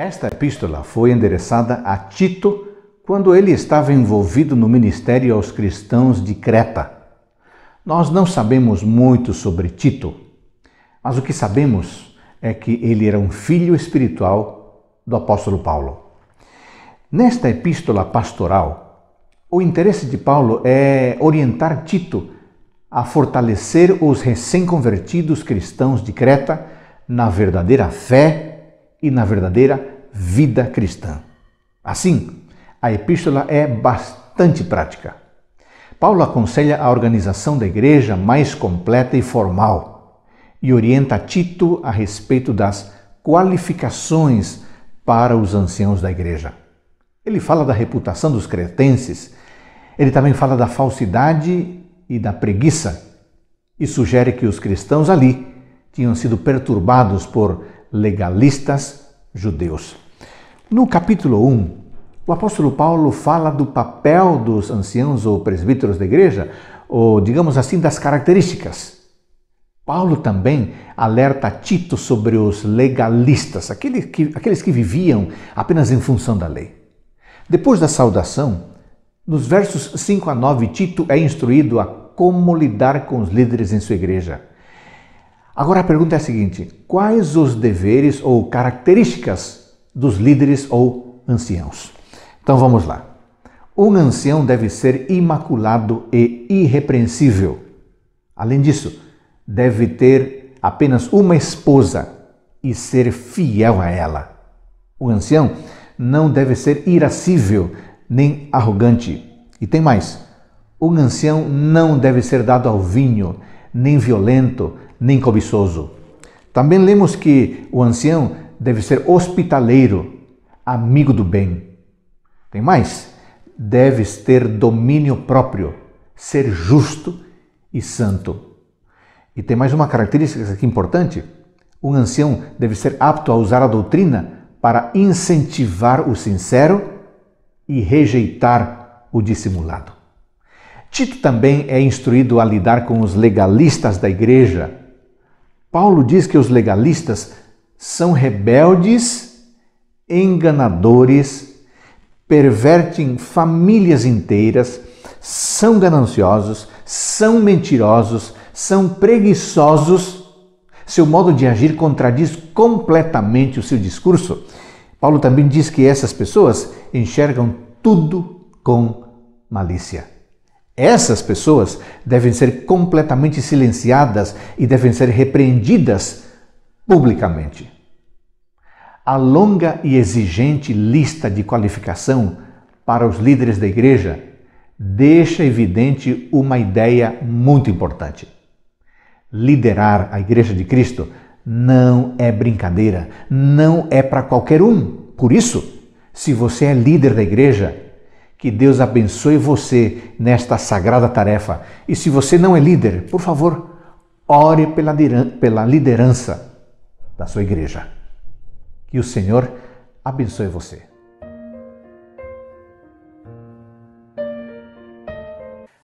Esta epístola foi endereçada a Tito quando ele estava envolvido no ministério aos cristãos de Creta. Nós não sabemos muito sobre Tito, mas o que sabemos é que ele era um filho espiritual do apóstolo Paulo. Nesta epístola pastoral, o interesse de Paulo é orientar Tito a fortalecer os recém-convertidos cristãos de Creta na verdadeira fé e na verdadeira vida cristã. Assim, a epístola é bastante prática. Paulo aconselha a organização da igreja mais completa e formal e orienta Tito a respeito das qualificações para os anciãos da igreja. Ele fala da reputação dos cretenses, ele também fala da falsidade e da preguiça e sugere que os cristãos ali tinham sido perturbados por legalistas judeus. No capítulo 1, o apóstolo Paulo fala do papel dos anciãos ou presbíteros da igreja, ou digamos assim, das características. Paulo também alerta Tito sobre os legalistas, aqueles que viviam apenas em função da lei. Depois da saudação, nos versos 5 a 9, Tito é instruído a como lidar com os líderes em sua igreja. Agora a pergunta é a seguinte: quais os deveres ou características dos líderes ou anciãos? Então vamos lá. Um ancião deve ser imaculado e irrepreensível. Além disso, deve ter apenas uma esposa e ser fiel a ela. O ancião não deve ser irascível nem arrogante. E tem mais: um ancião não deve ser dado ao vinho, nem violento, nem cobiçoso. Também lemos que o ancião deve ser hospitaleiro, amigo do bem. Tem mais: deves ter domínio próprio, ser justo e santo. E tem mais uma característica aqui importante: um ancião deve ser apto a usar a doutrina para incentivar o sincero e rejeitar o dissimulado. Tito também é instruído a lidar com os legalistas da igreja. Paulo diz que os legalistas são rebeldes, enganadores, pervertem famílias inteiras, são gananciosos, são mentirosos, são preguiçosos. Seu modo de agir contradiz completamente o seu discurso. Paulo também diz que essas pessoas enxergam tudo com malícia. Essas pessoas devem ser completamente silenciadas e devem ser repreendidas publicamente. A longa e exigente lista de qualificação para os líderes da igreja deixa evidente uma ideia muito importante. Liderar a igreja de Cristo não é brincadeira, não é para qualquer um. Por isso, se você é líder da igreja, que Deus abençoe você nesta sagrada tarefa. E se você não é líder, por favor, ore pela liderança da sua igreja. Que o Senhor abençoe você.